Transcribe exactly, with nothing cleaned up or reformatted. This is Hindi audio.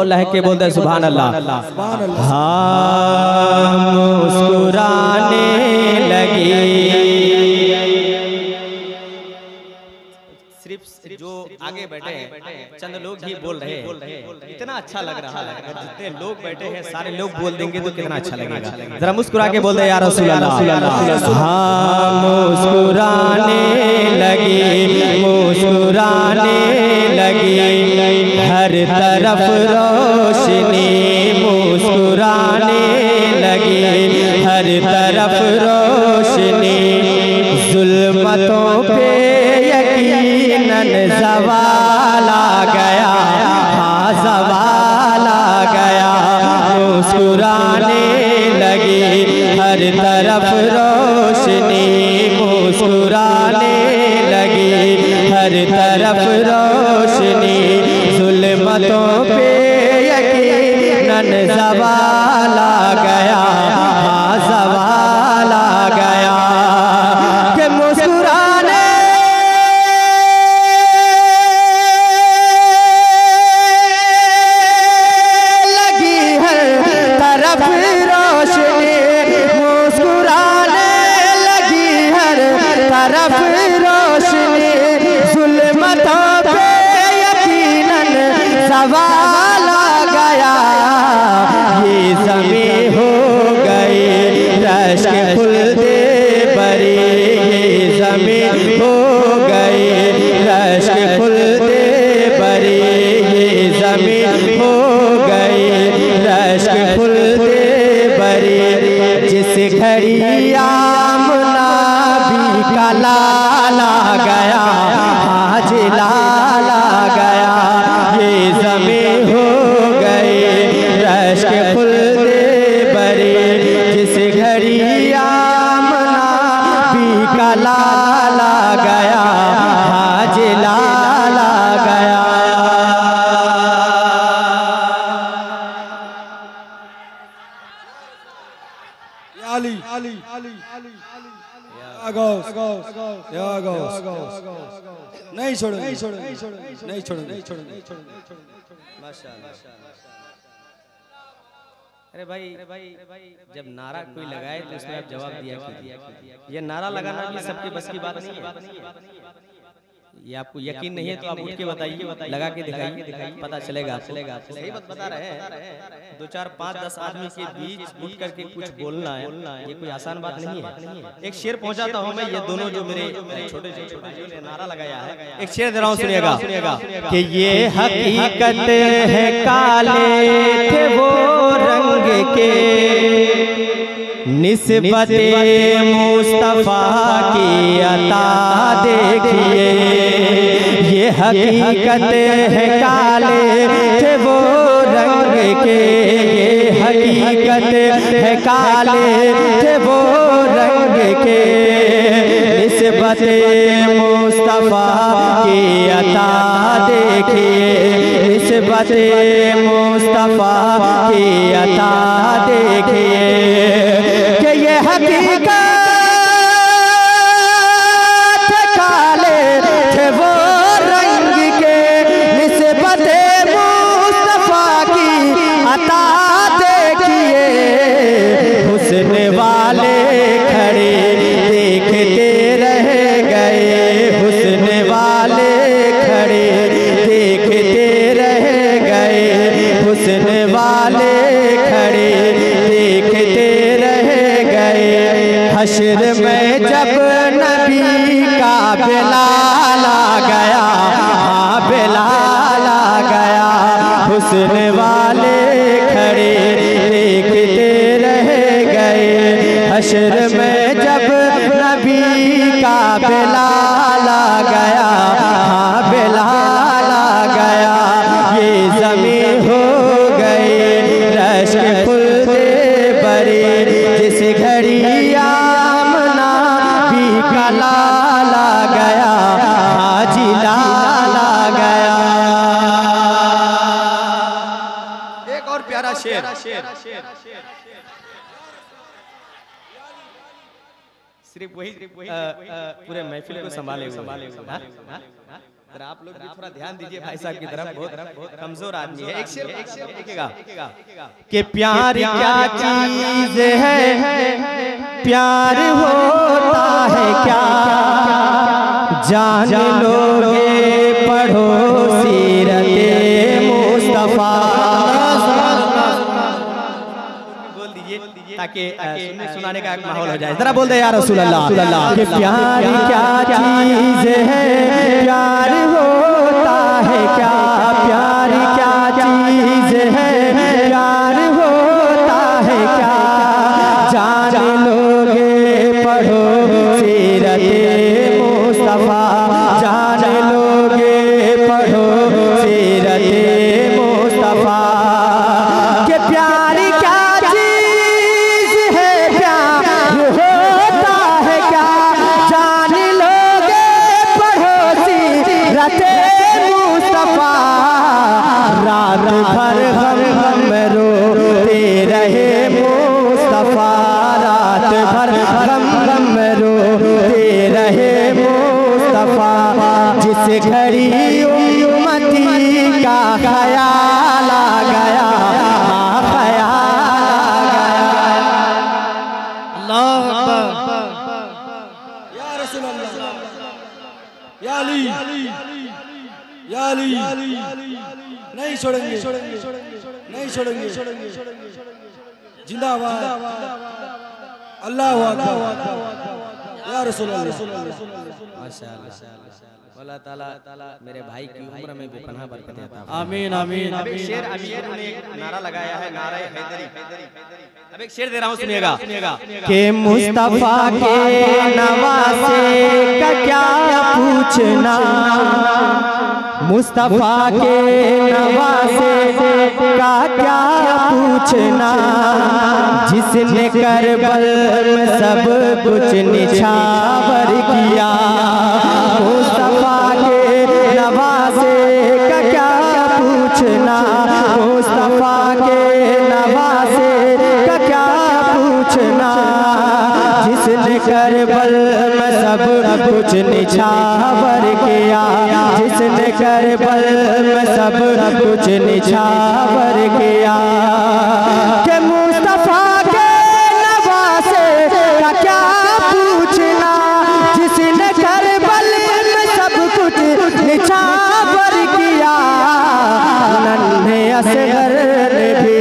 और लहके बोलते सुभान अल्लाह। हाँ मुस्कुराने लगी। सिर्फ जो आगे बैठे हैं चंद लोग ही बोल रहे हैं, इतना अच्छा लग रहा है। जितने लोग बैठे हैं सारे लोग बोल देंगे तो कितना अच्छा लगेगा। जरा मुस्कुरा के बोल दे या रसूल अल्लाह। हाँ मुस्कुराने लगी, मुस्कुराने लगी, हर तरफ रोशनी मुस्कुराने लगी, हर तरफ रोशनी, जुल्मतों पे यकीनन सवाल आ गया, हाँ सवाल आ गया। मुस्कुराने लगी, हर तरफ रोशनी मुस्कुराने लगी, हर तरफ रोशनी, जुल्मतों पे यकीनन सवाल आ गया, हाँ सवाल आ गया। के मुस्कुराने लगी, हर तरफ रोशनी मुस्कुराने लगी, हर तरफ रोशनी, जुल्मतों पे सवाल आ गया। ये ज़मीं हो गई रश्क फुलते बरी, ये ज़मीं हो गई रश्क फुलते बरी, ये ज़मीं हो गई रश्क फुलते बरी। जिस घड़ी आमना भी का लाल आ गया, आज लाल आ गया। ये ज़मीं हो गई रश्क फुलते बरी, जिस घड़ी आमना भी का लाल आ गया, आज लाल आ गया। अली अली अली अली नहीं छोड़ो नहीं छोड़ो नहीं छोड़ो नहीं छोड़ो नहीं छोड़ो नहीं छोड़ो। अरे भाई अरे भाई जब नारा कोई लगाए तो उसमें आप जवाब दिया कीजिए। ये नारा लगाना भी सबके बस की बात नहीं है। ये आपको यकीन नहीं है तो आप उठ के बताइए, लगा के दिखाइए, पता चलेगा। सही बात बता रहे हैं। दो चार पाँच दस आदमी के बीच उठ करके कुछ बोलना है ये कोई आसान बात नहीं है। एक शेर पहुंचाता हूं मैं। ये दोनों जो मेरे छोटे छोटे ने नारा लगाया है, एक शेर दे रहा हूं, सुनिएगा। कि ये हकीकत है काले थे वो रंग के, निस्बते मुस्तफा की अता देखिए। ये हकीकत है काले थे वो रंग के, ये हकीकत है काले थे वो रंग के, निस्बते मुस्तफा की अता देखिए। निस्बते मुस्तफा की अता देखिए। कि ये हकीकत काले थे वो रंग के, निस्बते मुस्तफा की अता देखिए। हुस्न वाले खड़े देखते रह गए, हुस्न वाले खड़े देखते रह गए, हुस्न वाले खड़े देखते रह गए। हश्र में जब नबी का बिलाल आ गया, हाँ बिलाल आ गया। हुस्न वाले खड़े देखते रह गए, हश्र में जब नबी का बिलाल आ गया, हाँ बिलाल आ गया। ये ज़मीं हो गई रश्क फुलते बरी, जिस घड़ी आमना भी का लाल आ गया, हाजी लाल आ गया। एक और प्यारा शेर सिर्फ वही पूरे महफिल को संभाले संभाले जरा आप लोग थोड़ा ध्यान दीजिए भाई साहब की तरफ, बहुत कमजोर आदमी है। एक शेर देखिएगा कि प्यार क्या चीज है, प्यार होता है क्या, जान लोगे पढ़ो सीरते मुस्तफा। बोल दीजिए ताकि सुनने सुनाने का माहौल हो जाए। जरा बोल दे यार रसूल अल्लाह कि प्यार क्या चीज है, प्यार होता है क्या, प्यार क्या चीज है, प्यार होता है क्या, जान लोगे पढ़ो सीरते मुस्तफा, जान लोगे पढ़ो सीरते मुस्तफा। घड़ी उम्मती का ख्याल आ गया, अल्लाह या रसूल अल्लाह या अली या अली, नहीं छोड़ेंगे नहीं छोड़ेंगे, जिंदाबाद अल्लाह या रसूल अल्लाह। अल्लाह ताला मेरे भाई की उम्र में भी पनाह बरकत अता फरमाए, आमीन आमीन। अब एक शेर अमीर ने एक नारा लगाया है, नारा हैदरी। अब एक शेर दे रहा हूं, सुनिएगा कि मुस्तफा के नवासे का क्या पूछना, मुस्तफा के नवासे का क्या पूछना, जिसने करबल में सब कुछ निछावर किया, मुस्तफा के नवासे का क्या पूछना, मुस्तफा के नवासे का क्या पूछना, जिसने करबल में सब कुछ निछावर किया, जिसने करबल में सब कुछ निछावर किया। नन्हे असगर ने भी